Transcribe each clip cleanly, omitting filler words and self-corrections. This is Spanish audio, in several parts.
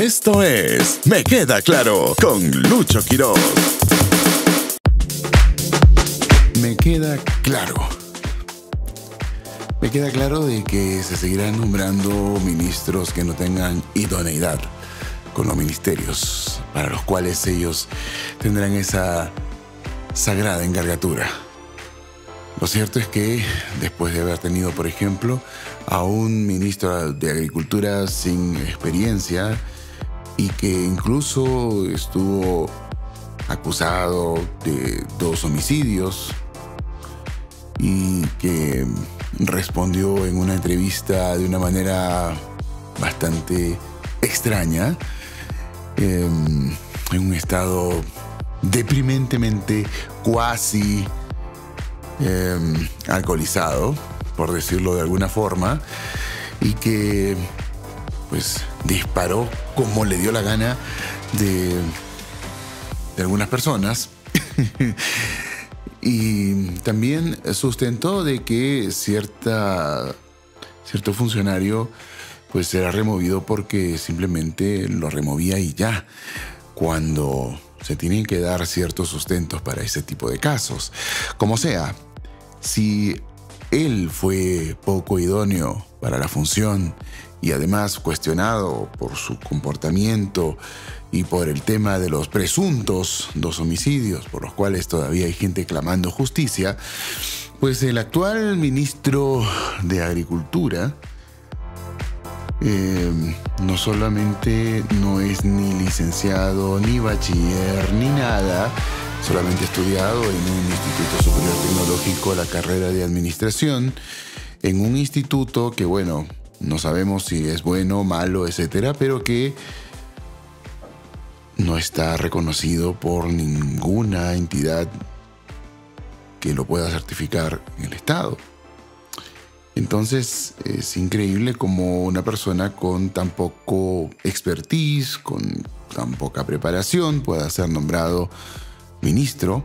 Esto es Me Queda Claro con Lucho Quiroz. Me queda claro. Me queda claro de que se seguirán nombrando ministros que no tengan idoneidad con los ministerios para los cuales ellos tendrán esa sagrada encargatura. Lo cierto es que, después de haber tenido, por ejemplo, a un ministro de Agricultura sin experiencia y que incluso estuvo acusado de 2 homicidios y que respondió en una entrevista de una manera bastante extraña, en un estado deprimentemente cuasi alcoholizado, por decirlo de alguna forma, y que pues disparó como le dio la gana de algunas personas. Y también sustentó de que cierto funcionario pues era removido porque simplemente lo removía y ya, cuando se tienen que dar ciertos sustentos para ese tipo de casos. Como sea, si él fue poco idóneo para la función y además cuestionado por su comportamiento y por el tema de los presuntos 2 homicidios por los cuales todavía hay gente clamando justicia, pues el actual ministro de Agricultura no solamente no es ni licenciado, ni bachiller, ni nada, solamente estudiado en un Instituto Superior Tecnológico la carrera de Administración, en un instituto que, bueno, no sabemos si es bueno, malo, etcétera, pero que no está reconocido por ninguna entidad que lo pueda certificar en el Estado. Entonces, es increíble como una persona con tan poco expertise, con tan poca preparación, pueda ser nombrado ministro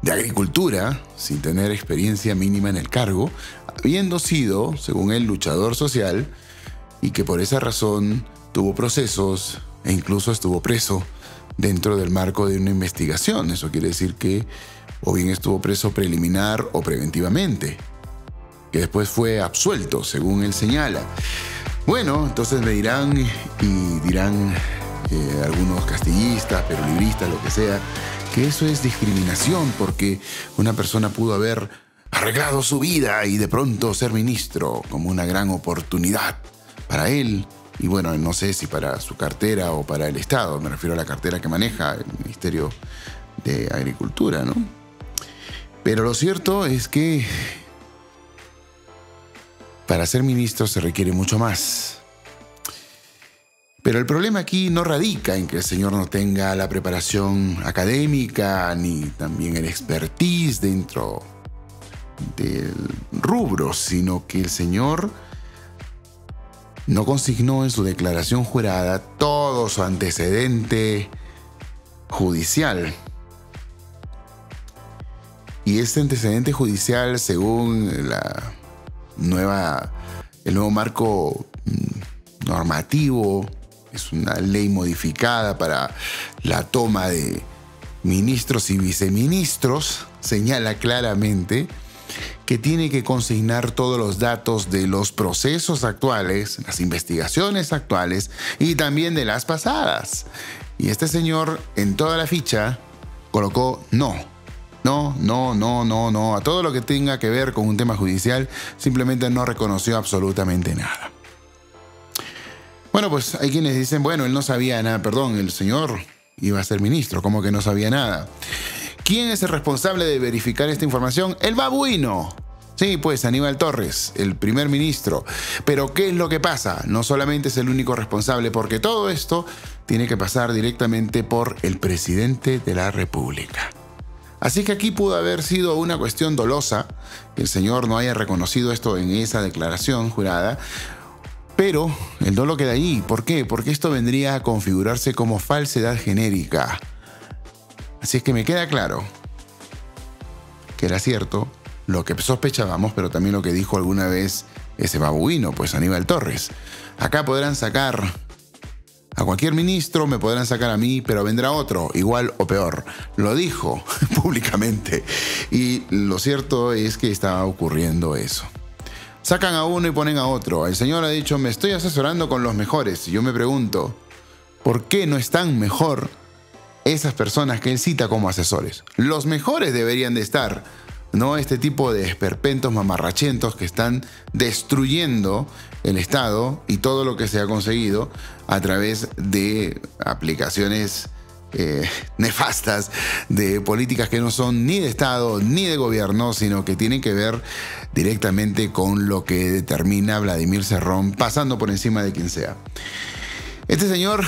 de Agricultura sin tener experiencia mínima en el cargo, habiendo sido, según él, luchador social, y que por esa razón tuvo procesos e incluso estuvo preso dentro del marco de una investigación. Eso quiere decir que o bien estuvo preso preliminar o preventivamente, que después fue absuelto, según él señala. Bueno, entonces me dirán y dirán algunos castillistas, perolibristas, lo que sea, que eso es discriminación porque una persona pudo haber arreglado su vida y de pronto ser ministro como una gran oportunidad para él. Y bueno, no sé si para su cartera o para el Estado, me refiero a la cartera que maneja el Ministerio de Agricultura, ¿no? Pero lo cierto es que para ser ministro se requiere mucho más. Pero el problema aquí no radica en que el señor no tenga la preparación académica ni también el expertise dentro del rubro, sino que el señor no consignó en su declaración jurada todo su antecedente judicial. Y este antecedente judicial, según el nuevo marco normativo, es una ley modificada para la toma de ministros y viceministros, señala claramente que tiene que consignar todos los datos de los procesos actuales, las investigaciones actuales y también de las pasadas. Y este señor en toda la ficha colocó no. A todo lo que tenga que ver con un tema judicial, simplemente no reconoció absolutamente nada. Bueno, pues hay quienes dicen, bueno, él no sabía nada, perdón, el señor iba a ser ministro, ¿cómo que no sabía nada? ¿Quién es el responsable de verificar esta información? El babuino. Sí, pues Aníbal Torres, el primer ministro. Pero ¿qué es lo que pasa? No solamente es el único responsable, porque todo esto tiene que pasar directamente por el presidente de la República. Así que aquí pudo haber sido una cuestión dolosa, que el señor no haya reconocido esto en esa declaración jurada, pero el dolo queda allí. ¿Por qué? Porque esto vendría a configurarse como falsedad genérica. Así es que me queda claro que era cierto lo que sospechábamos, pero también lo que dijo alguna vez ese babuino, pues Aníbal Torres. Acá podrán sacar A cualquier ministro me podrán sacar a mí, pero vendrá otro, igual o peor. Lo dijo públicamente. Y lo cierto es que está ocurriendo eso. Sacan a uno y ponen a otro. El señor ha dicho, me estoy asesorando con los mejores. Y yo me pregunto, ¿por qué no están mejor esas personas que él cita como asesores? Los mejores deberían de estar, no este tipo de esperpentos mamarrachentos que están destruyendo el Estado y todo lo que se ha conseguido a través de aplicaciones nefastas de políticas que no son ni de Estado ni de gobierno, sino que tienen que ver directamente con lo que determina Vladimir Cerrón, pasando por encima de quien sea. Este señor,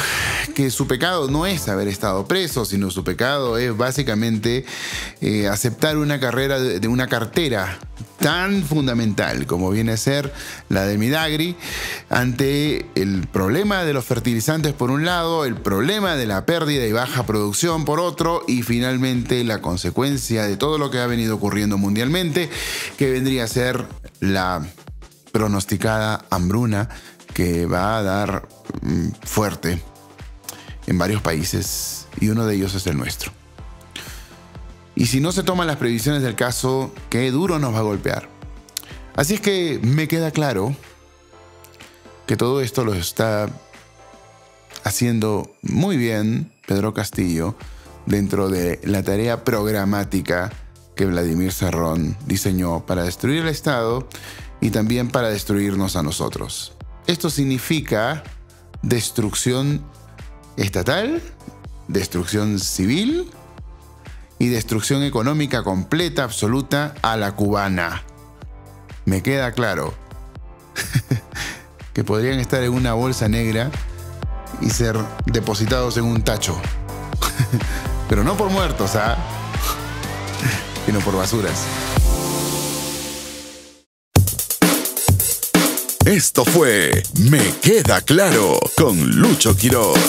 que su pecado no es haber estado preso, sino su pecado es básicamente aceptar una cartera tan fundamental como viene a ser la de Midagri, ante el problema de los fertilizantes por un lado, el problema de la pérdida y baja producción por otro, y finalmente la consecuencia de todo lo que ha venido ocurriendo mundialmente, que vendría a ser la pronosticada hambruna que va a dar fuerte en varios países, y uno de ellos es el nuestro. Y si no se toman las previsiones del caso, qué duro nos va a golpear. Así es que me queda claro que todo esto lo está haciendo muy bien Pedro Castillo dentro de la tarea programática que Vladimir Cerrón diseñó para destruir el Estado y también para destruirnos a nosotros. Esto significa destrucción estatal, destrucción civil y destrucción económica completa, absoluta, a la cubana. Me queda claro que podrían estar en una bolsa negra y ser depositados en un tacho. Pero no por muertos, ¿ah? Sino por basuras. Esto fue Me Queda Claro con Lucho Quiroz.